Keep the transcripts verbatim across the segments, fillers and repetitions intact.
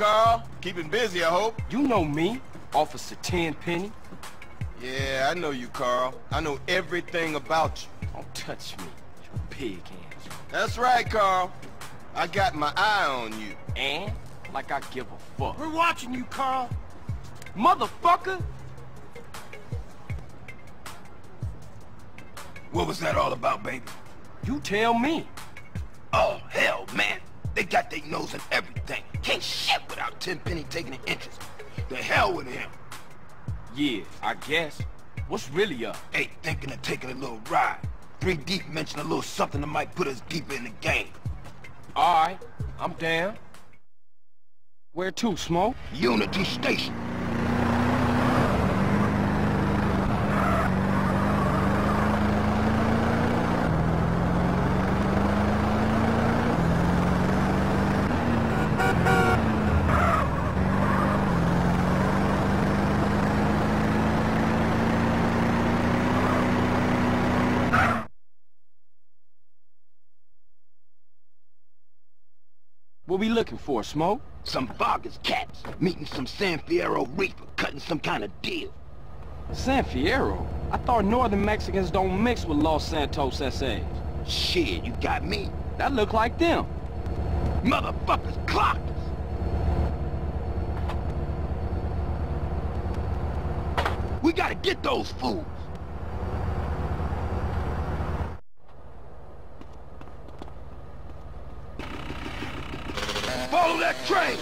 Carl. Keeping busy, I hope. You know me, Officer Tenpenny. Yeah, I know you, Carl. I know everything about you. Don't touch me, you pig hands. That's right, Carl. I got my eye on you. And? Like I give a fuck. We're watching you, Carl. Motherfucker! What was that all about, baby? You tell me. Oh, hell, man. They got their nose in everything. Can't shit without Tenpenny taking an interest. The hell with him. Yeah, I guess. What's really up? Hey, thinking of taking a little ride. Three Deep mentioned a little something that might put us deeper in the game. All right, I'm down. Where to, Smoke? Unity Station. What we looking for, Smoke? Some Vargas cats, meeting some San Fierro reaper, cutting some kind of deal. San Fierro? I thought northern Mexicans don't mix with Los Santos S As. Shit, you got me. That look like them. Motherfuckers clocked us. We gotta get those fools. Follow that train!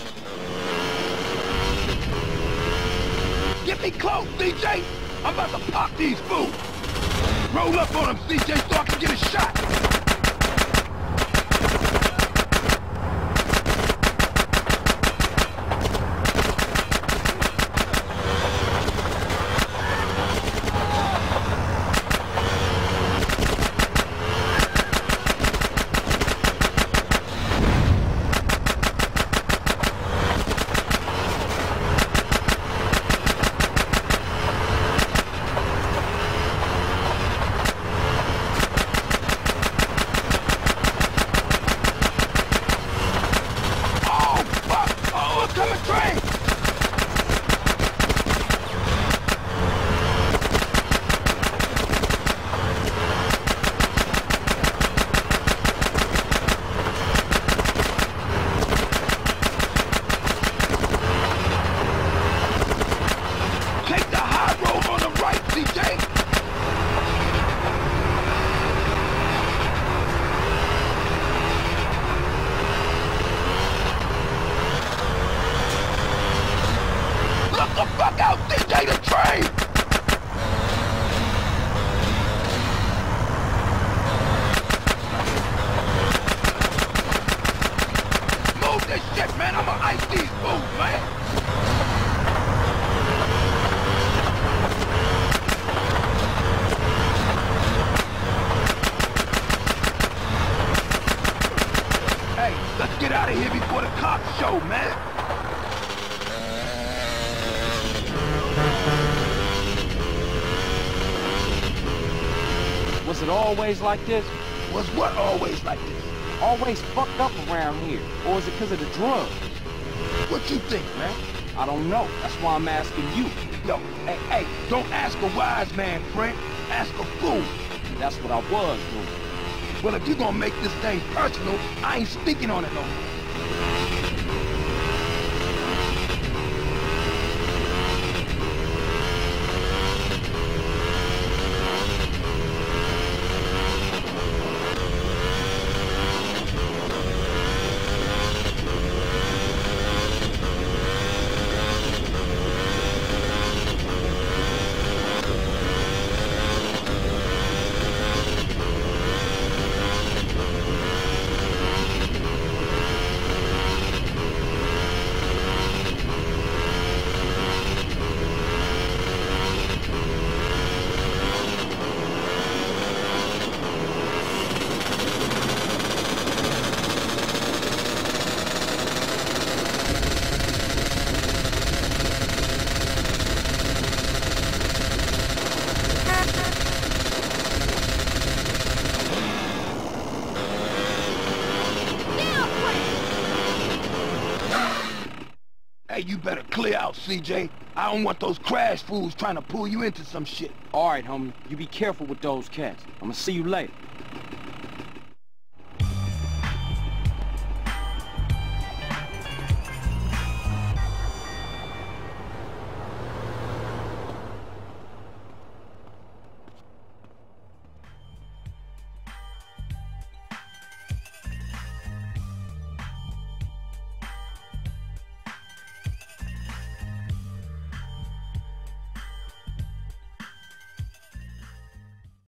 Get me close, C J! I'm about to pop these fools! Roll up on them, C J, so I can get a shot! Was it always like this? Was what always like this? Always fucked up around here. Or is it because of the drugs? What you think, man? I don't know. That's why I'm asking you. Yo, hey, hey, don't ask a wise man, friend. Ask a fool. That's what I was doing. Well, if you're gonna make this thing personal, I ain't speaking on it no more. Hey, you better clear out, C J. I don't want those crash fools trying to pull you into some shit. All right, homie. You be careful with those cats. I'm gonna see you later.